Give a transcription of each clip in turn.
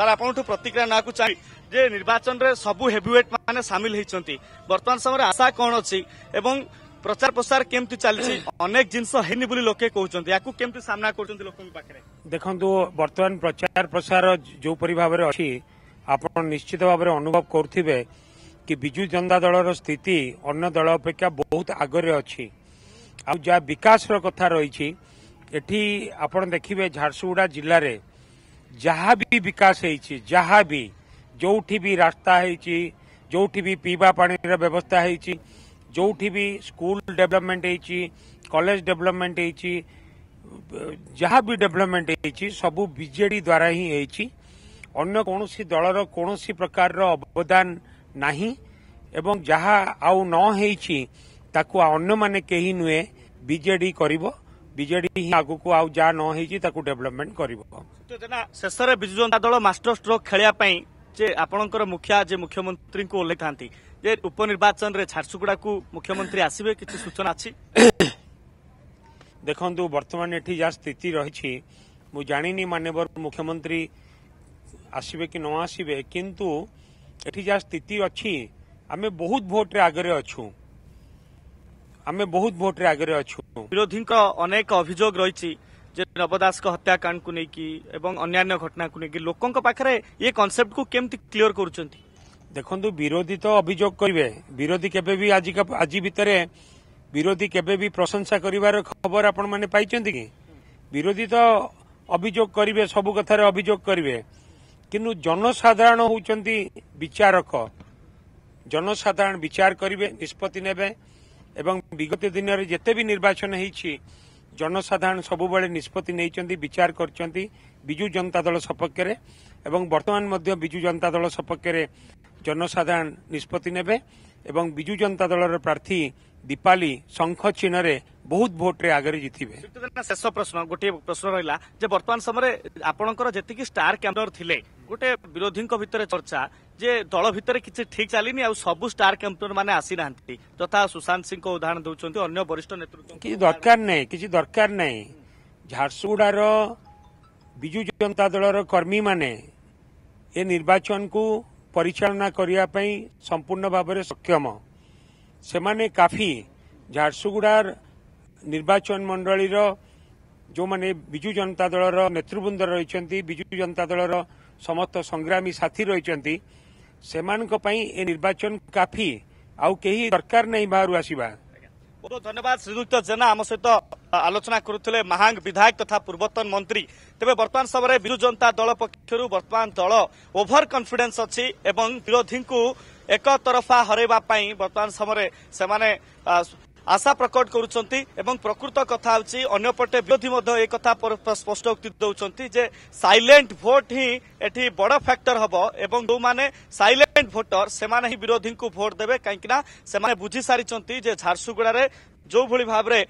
Sir आपंठ प्रतिक्रिया ना चाहिए जे निर्वाचन रे सबू हेवीवेट माने सामिल होती बर्तमान समय आशा कौन अच्छी एवं प्रचार प्रसार केमती चलती अनेक जिनस हेनी बोली लोके कहते याकू केमती सामना करछन्ती लोकन पाखरे देखंतु बर्तमान प्रचार प्रसार जो परि भाव रे अछि आपण निश्चित भाव रे अनुभव करथिबे कि विजु जनता दल रो स्थिति अन्य दल अपेक्षा बहुत आगे रे अछि आ जा विकास रो कथा रही एठी आपण देखिबे झारसुगुड़ा जिल्ला रे जहाँ भी विकास होइछि जहाँ भी जोठी भी रास्ता होइछि जोठी भी पीवा पानी रो व्यवस्था होइछि जोठी भी स्कूल डेवलपमेंट होइछि कॉलेज डेवलपमेंट होइछि जहाँ भी डेवलपमेंट होइछि सबु बीजेडी द्वारा ही होइछि अन्य कोनोसी दल रो कोनोसी प्रकार रो अवदान नाही एवं जहाँ आउ न होइछि ताकू अन्य माने केही नुए बीजेडी करिवो बीजेडी ही आगु को आउ जा न होइछि ताकू डेवलपमेंट करिवो तो जना शेषरे विजु जनता दल मास्टर स्ट्रोक खेलिया पई जे आपणकर मुखिया जे मुख्यमंत्री को उल्लेख थांती जे उपनिर्वाचन रे झारसुगुड़ा को मुख्यमंत्री आसीबे किछ सूचना अछि देखंतु वर्तमान एठी जा स्थिति रहिछि मु जानिनी माननीय मुख्यमंत्री आसीबे कि न आसीबे किंतु एठी जा स्थिति अछि आमे बहुत वोट रे आगे अछू आमे बहुत वोट रे आगे अछू विरोधी को अनेक अभियोग रहिछि जे नवदास को हत्याकांड को लेकिन एवं अन्यान्य घटना को लेकिन लोकों के पाखरे ये कॉन्सेप्ट को केमती क्लियर करूछंती देखंतु विरोधी तो अभियोग करिवे विरोधी केबे भी आज भितरे विरोधी केबे भी प्रशंसा करिवार खबर आपण माने पाइचंती कि विरोधी तो अभियोग करिवे सब कथार अभियोग करिवे किनु जनसाधारण होउचंती विचारक जनसाधारण विचार करिवे निष्पत्ति नेबे एवं विगत दिन रे जते भी निर्वाचन हेछि जनसाधारण सब बेले निष्पत्ति नहीं विचार करछंती विजु जनता दल सपक्ष रे एवं वर्तमान मध्य विजु जनता दल सपक्ष रे जनसाधारण निष्पत्ति नेबे एवं विजु जनता दल प्रार्थी दीपाली शंख चिन्ह रे बहुत वोट रे आगे जीतिबे। शेष प्रश्न गोटे प्रश्न रहा बर्तमान समय आपणकर जेतिकी स्टार कैंपेनर थिले गोटे विरोधी भितर चर्चा जे दल भितर किछि ठीक चलिनी आ सब स्टार कैंपेनर माने आसी नाहंती तथा सुशांत सिंह को उदाहरण दउचंती अन्य वरिष्ठ नेतृत्व कि दरकार नै किछि दरकार नै झारसुगुड़ा रो विजु जनता दल रो कर्मी माने ए निर्वाचन को परिचालना करिया पई संपूर्ण भाव रे सक्षम सेमाने काफी झारसुगुड़ा निर्वाचन मंडली रो जो माने विजु जनता दल रो नेतृवृंद रहिसंती विजु जनता दल रो समस्त संग्रामी साथी रहिसंती सेमान को पई ए निर्वाचन काफी आउ केही दरकार नहीं बाहर आसीबा बहुत धन्यवाद श्रीयुक्त जेना आम सहित आलोचना करुले महांग विधायक तथा पूर्वतन मंत्री तेज बर्तमान समय विजु जनता दल पक्षर बर्तमान दल ओभर कन्फिडेन्स अच्छी विरोधी को एक तरफा हरैवाई बर्तमान समय से आशा प्रकट करुं प्रकृत कथा होपटे विरोधी एक स्पष्ट उक्ति दौरान जे साइलेंट भोट ही एठी बड़ फैक्टर हम एवं जो माने साइलेंट भोटर से माने ही विरोधी को भोट देवे कहीं बुझी सारी झारसुगुड़ा रे जो भली भाव रे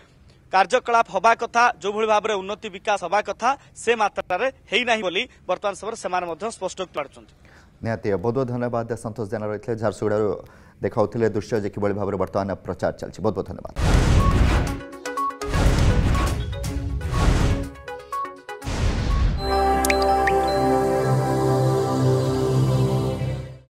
कार्यकलाप हवा कथा जो भली भाव रे उन्नति विकास हवा कथा से मात्रा रे हेई नाही बोली बर्तमान समय से स्पष्ट निहती बहुत बहुत धन्यवाद संतोष जेना रही है झारसुगुड़ा देखाऊे दृश्य जो कि भाव में बर्तमान प्रचार चलती बहुत बहुत धन्यवाद।